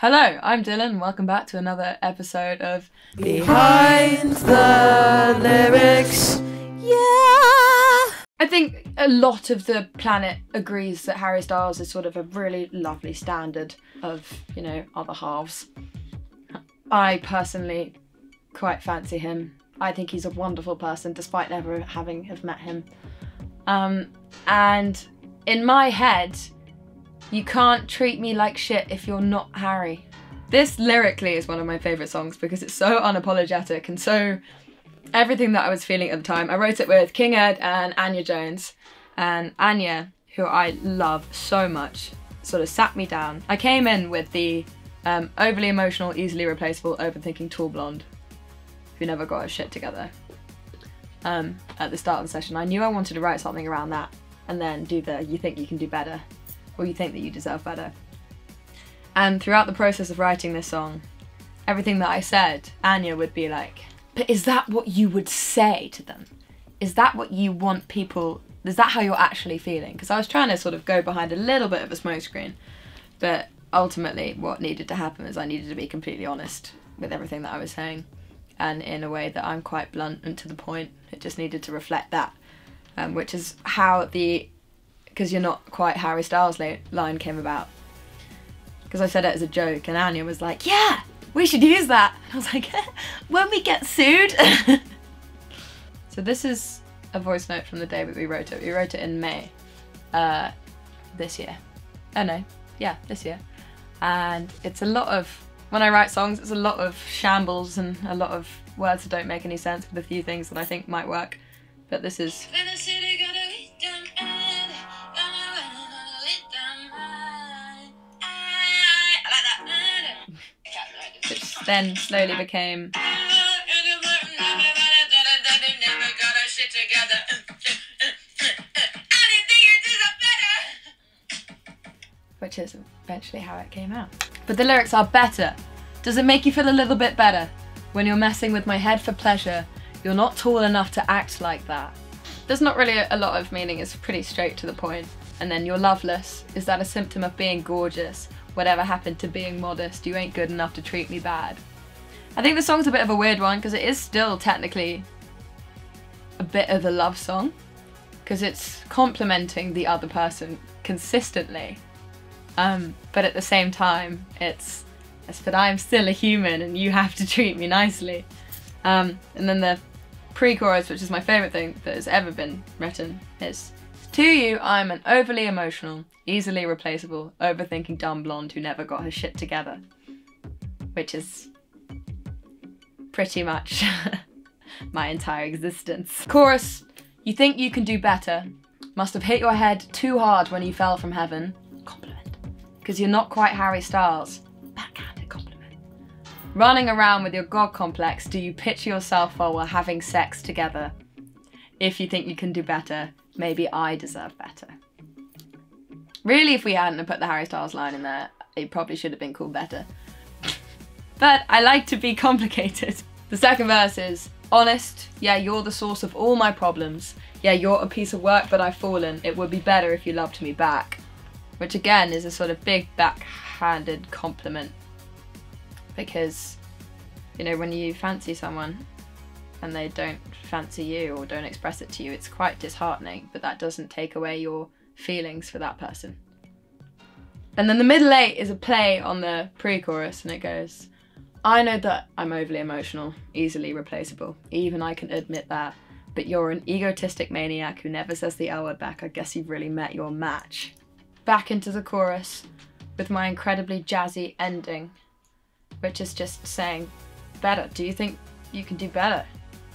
Hello, I'm Dylan, and welcome back to another episode of Behind the Lyrics. Yeah! I think a lot of the planet agrees that Harry Styles is sort of a really lovely standard of, you know, other halves. I personally quite fancy him. I think he's a wonderful person, despite never having have met him. And in my head, you can't treat me like shit if you're not Harry. This lyrically is one of my favourite songs because it's so unapologetic and so everything that I was feeling at the time. I wrote it with King Ed and Anya Jones, and Anya, who I love so much, sort of sat me down. I came in with the overly emotional, easily replaceable, overthinking tall blonde who never got her shit together. At the start of the session, I knew I wanted to write something around that and then do the "you think you can do better" or "you think that you deserve better." And throughout the process of writing this song, everything that I said, Anya would be like, "But is that what you would say to them? Is that what you want people, is that how you're actually feeling?" Because I was trying to sort of go behind a little bit of a smokescreen, but ultimately what needed to happen is I needed to be completely honest with everything that I was saying, and in a way that I'm quite blunt and to the point. It just needed to reflect that, which is how the "'Cause You're Not Quite Harry Styles' line came about. Because I said it as a joke, and Anya was like, "Yeah, we should use that." And I was like, "When we get sued?" So this is a voice note from the day that we wrote it. We wrote it in May, this year. Oh no, yeah, this year. And it's a lot of, when I write songs, it's a lot of shambles and a lot of words that don't make any sense with a few things that I think might work. But this is... then slowly became... which is eventually how it came out. But the lyrics are better. Does it make you feel a little bit better? When you're messing with my head for pleasure, you're not tall enough to act like that. There's not really a lot of meaning, it's pretty straight to the point. And then you're loveless. Is that a symptom of being gorgeous? Whatever happened to being modest? You ain't good enough to treat me bad. I think the song's a bit of a weird one because it is still technically a bit of a love song, because it's complimenting the other person consistently. But at the same time, it's that I'm still a human and you have to treat me nicely. And then the pre-chorus, which is my favourite thing that has ever been written, is, "To you, I'm an overly emotional, easily replaceable, overthinking dumb blonde who never got her shit together." Which is pretty much my entire existence. Chorus, "You think you can do better. Must have hit your head too hard when you fell from heaven." Compliment. "'Cause you're not quite Harry Styles." Backhanded compliment. "Running around with your god complex, do you picture yourself while we're having sex together? If you think you can do better, maybe I deserve better." Really, if we hadn't put the Harry Styles line in there, it probably should have been called Better. But I like to be complicated. The second verse is, "Honest, yeah, you're the source of all my problems. Yeah, you're a piece of work, but I've fallen. It would be better if you loved me back." Which again is a sort of big backhanded compliment. Because, you know, when you fancy someone and they don't fancy you or don't express it to you, it's quite disheartening, but that doesn't take away your feelings for that person. And then the middle eight is a play on the pre-chorus, and it goes, "I know that I'm overly emotional, easily replaceable, even I can admit that, but you're an egotistic maniac who never says the L word back. I guess you've really met your match." Back into the chorus with my incredibly jazzy ending, which is just saying, "Better, do you think you can do better?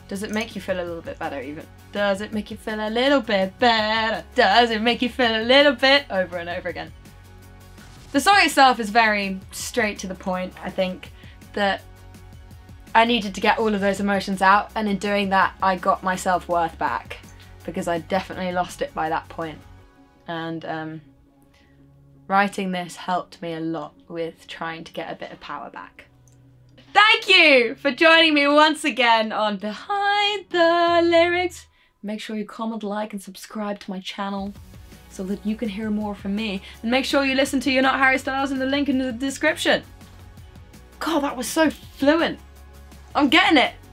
Does it make you feel a little bit better even? Does it make you feel a little bit better? Does it make you feel a little bit?" Over and over again. The song itself is very straight to the point. I think that I needed to get all of those emotions out, and in doing that I got my self-worth back, because I definitely lost it by that point. And writing this helped me a lot with trying to get a bit of power back. Thank you for joining me once again on Behind the Lyrics. Make sure you comment, like, and subscribe to my channel so that you can hear more from me. And make sure you listen to You're Not Harry Styles in the link in the description. God, that was so fluent. I'm getting it.